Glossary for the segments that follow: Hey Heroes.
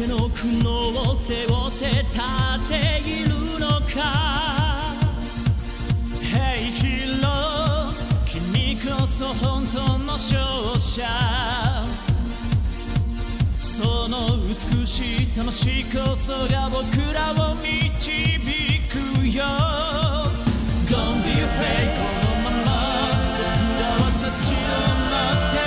けの苦悩を背負って立っているのか Hey Heroes 君こそ本当の勝者その美しい楽しいこそが僕らを導くよ Don't be afraid このまま僕らは立ち止まって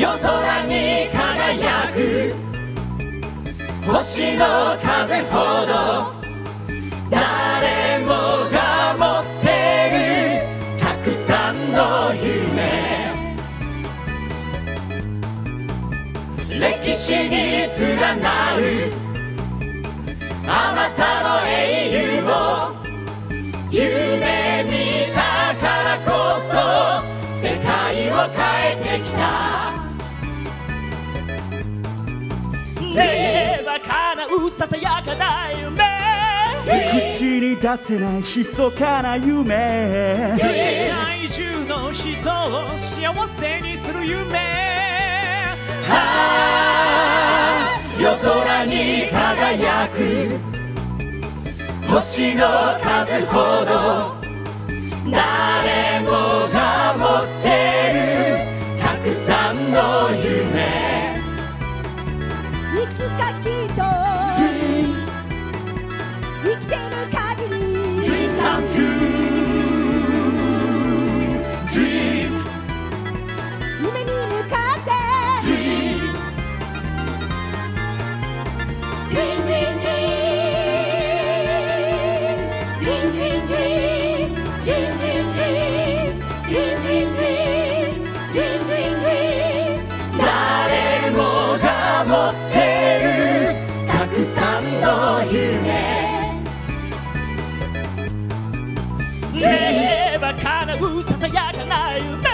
夜空に輝く星の風ほど誰もが持ってるたくさんの夢歴史に連なるあなたの英雄も夢見たからこそ世界を変えてきた手は叶うささやかな夢口に出せない密かな夢世界中の人を幸せにする夢夜空に輝く星の数ほど誰もが持ってるたくさんの夢いつかきっと生きてる限り Dream come true Dream 夢に向かって Dream Dream Dream Dream Dream Dream Dream Dream Dream Dream Dream 誰もが持ってるたくさんの夢叶うささやかな夢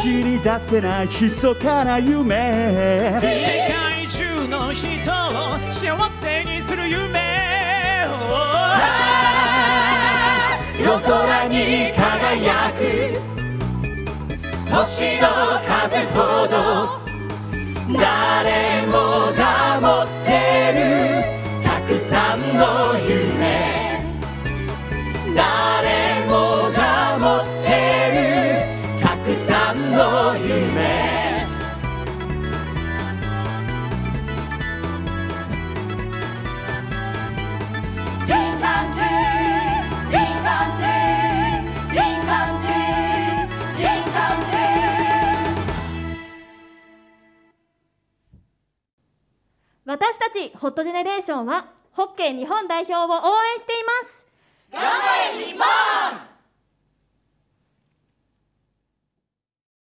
口に出せない密かな夢世界中の人を幸せにする夢夜空に輝く星の数ほど誰もが持ってるたくさんの夢誰もが持ってるたくさんの夢リンガンディーリンガンディーリンガンディーリンガンディー私たちホットジェネレーションはホッケー日本代表を応援しています。頑張れ日本！